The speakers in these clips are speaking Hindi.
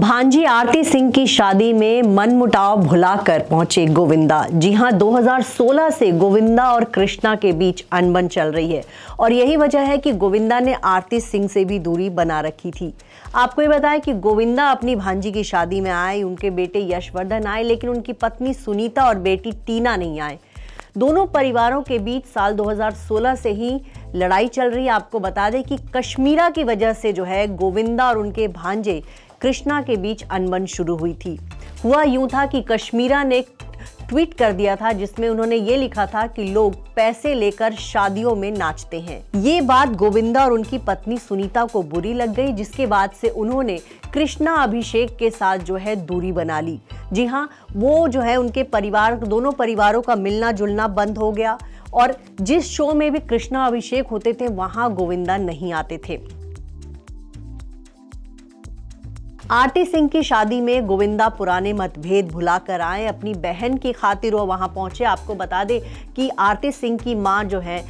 भांजी आरती सिंह की शादी में मनमुटाव भुलाकर पहुंचे गोविंदा। जी हां, 2016 से गोविंदा और कृष्णा के बीच अनबन चल रही है और यही वजह है कि गोविंदा ने आरती सिंह से भी दूरी बना रखी थी। आपको ये बताएं कि गोविंदा अपनी भांजी की शादी में आए, उनके बेटे यशवर्धन आए, लेकिन उनकी पत्नी सुनीता और बेटी टीना नहीं आए। दोनों परिवारों के बीच साल 2016 से ही लड़ाई चल रही है। आपको बता दें कि कश्मीरा की वजह से जो है गोविंदा और उनके भांजे कृष्णा के बीच अनबन शुरू हुई थी। हुआ यूं था कि कश्मीरा ने ट्वीट कर दिया था जिसमें उन्होंने ये लिखा था कि लोग पैसे लेकर शादियों में नाचते हैं। ये बात गोविंदा और उनकी पत्नी सुनीता को बुरी लग गई, जिसके बाद से उन्होंने कृष्णा अभिषेक के साथ जो है दूरी बना ली। जी हाँ, वो जो है उनके परिवार, दोनों परिवारों का मिलना जुलना बंद हो गया और जिस शो में भी कृष्णा अभिषेक होते थे वहां गोविंदा नहीं आते थे। आरती सिंह की शादी में गोविंदा पुराने मतभेद भुलाकर आए, अपनी बहन की खातिर वो वहाँ पहुँचे। आपको बता दें कि आरती सिंह की माँ जो है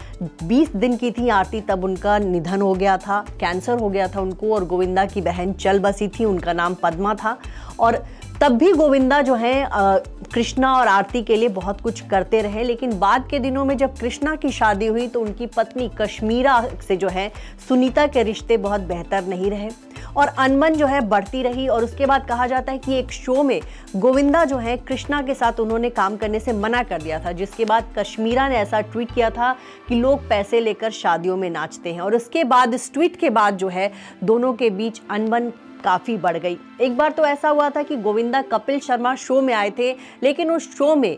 20 दिन की थी आरती, तब उनका निधन हो गया था, कैंसर हो गया था उनको, और गोविंदा की बहन चल बसी थी, उनका नाम पद्मा था। और तब भी गोविंदा जो है कृष्णा और आरती के लिए बहुत कुछ करते रहे, लेकिन बाद के दिनों में जब कृष्णा की शादी हुई तो उनकी पत्नी कश्मीरा से जो है सुनीता के रिश्ते बहुत बेहतर नहीं रहे और अनबन जो है बढ़ती रही। और उसके बाद कहा जाता है कि एक शो में गोविंदा जो है कृष्णा के साथ उन्होंने काम करने से मना कर दिया था, जिसके बाद कश्मीरा ने ऐसा ट्वीट किया था कि लोग पैसे लेकर शादियों में नाचते हैं। और उसके बाद इस ट्वीट के बाद जो है दोनों के बीच अनबन काफ़ी बढ़ गई। एक बार तो ऐसा हुआ था कि गोविंदा कपिल शर्मा शो में आए थे, लेकिन उस शो में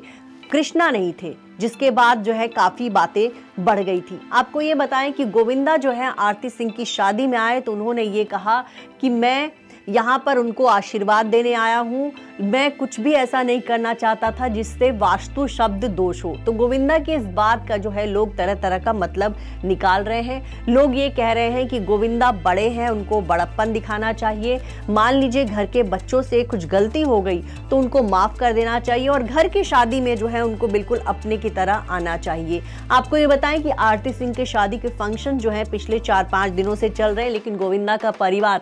कृष्णा नहीं थे, जिसके बाद जो है काफ़ी बातें बढ़ गई थी। आपको ये बताएं कि गोविंदा जो है आरती सिंह की शादी में आए तो उन्होंने ये कहा कि मैं यहाँ पर उनको आशीर्वाद देने आया हूँ, मैं कुछ भी ऐसा नहीं करना चाहता था जिससे वास्तु शब्द दोष हो। तो गोविंदा की इस बात का जो है लोग तरह तरह का मतलब निकाल रहे हैं। लोग ये कह रहे हैं कि गोविंदा बड़े हैं, उनको बड़प्पन दिखाना चाहिए। मान लीजिए घर के बच्चों से कुछ गलती हो गई तो उनको माफ़ कर देना चाहिए और घर की शादी में जो है उनको बिल्कुल अपने की तरह आना चाहिए। आपको ये बताएं कि आरती सिंह के शादी के फंक्शन जो है पिछले 4-5 दिनों से चल रहे हैं, लेकिन गोविंदा का परिवार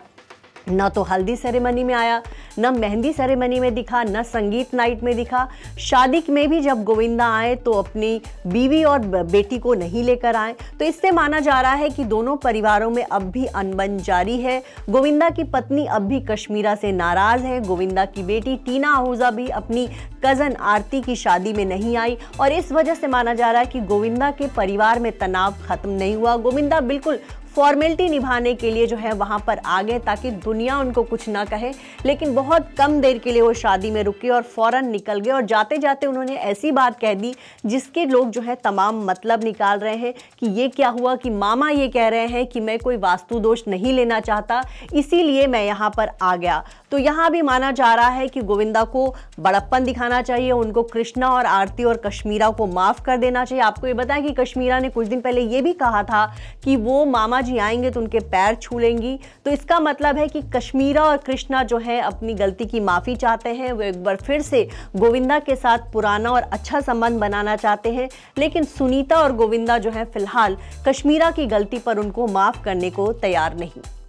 ना तो हल्दी सेरेमनी में आया, ना मेहंदी सेरेमनी में दिखा, ना संगीत नाइट में दिखा। शादी में भी जब गोविंदा आए तो अपनी बीवी और बेटी को नहीं लेकर आए। तो इससे माना जा रहा है कि दोनों परिवारों में अब भी अनबन जारी है। गोविंदा की पत्नी अब भी कश्मीरा से नाराज़ है। गोविंदा की बेटी टीना आहूजा भी अपनी कज़न आरती की शादी में नहीं आई और इस वजह से माना जा रहा है कि गोविंदा के परिवार में तनाव खत्म नहीं हुआ। गोविंदा बिल्कुल फॉर्मेलिटी निभाने के लिए जो है वहाँ पर आ गए ताकि दुनिया उनको कुछ ना कहे, लेकिन बहुत कम देर के लिए वो शादी में रुके और फौरन निकल गए। और जाते जाते उन्होंने ऐसी बात कह दी जिसके लोग जो है तमाम मतलब निकाल रहे हैं कि ये क्या हुआ कि मामा ये कह रहे हैं कि मैं कोई वास्तु दोष नहीं लेना चाहता, इसीलिए मैं यहाँ पर आ गया। तो यहाँ भी माना जा रहा है कि गोविंदा को बड़प्पन दिखाना चाहिए, उनको कृष्णा और आरती और कश्मीरा को माफ़ कर देना चाहिए। आपको ये बताया कि कश्मीरा ने कुछ दिन पहले ये भी कहा था कि वो मामा जी आएंगे तो उनके पैर छू लेंगी। तो इसका मतलब है कि कश्मीरा और कृष्णा जो है अपनी गलती की माफ़ी चाहते हैं। वो एक बार फिर से गोविंदा के साथ पुराना और अच्छा संबंध बनाना चाहते हैं, लेकिन सुनीता और गोविंदा जो है फिलहाल कश्मीरा की गलती पर उनको माफ़ करने को तैयार नहीं।